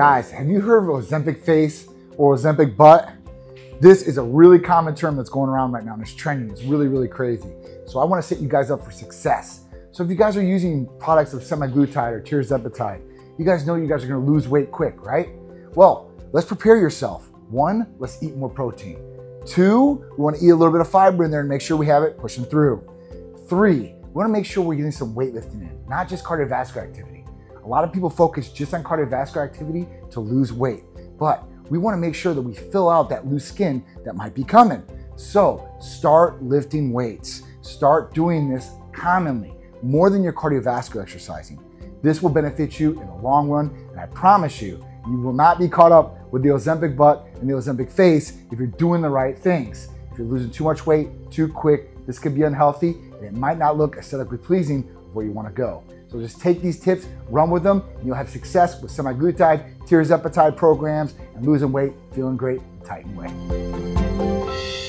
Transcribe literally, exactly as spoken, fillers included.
Guys, have you heard of Ozempic face or Ozempic butt? This is a really common term that's going around right now, and it's trending. It's really, really crazy. So I want to set you guys up for success. So if you guys are using products of semaglutide or tirzepatide, you guys know you guys are going to lose weight quick, right? Well, let's prepare yourself. One, let's eat more protein. Two, we want to eat a little bit of fiber in there and make sure we have it pushing through. Three, we want to make sure we're getting some weightlifting in, not just cardiovascular activity. A lot of people focus just on cardiovascular activity to lose weight, but we want to make sure that we fill out that loose skin that might be coming. So start lifting weights. Start doing this commonly, more than your cardiovascular exercising. This will benefit you in the long run, and I promise you, you will not be caught up with the Ozempic butt and the Ozempic face if you're doing the right things. If you're losing too much weight too quick, this could be unhealthy, and it might not look aesthetically pleasing where you want to go. So just take these tips, run with them, and you'll have success with semaglutide, tirzepatide programs, and losing weight, feeling great, tight and weight.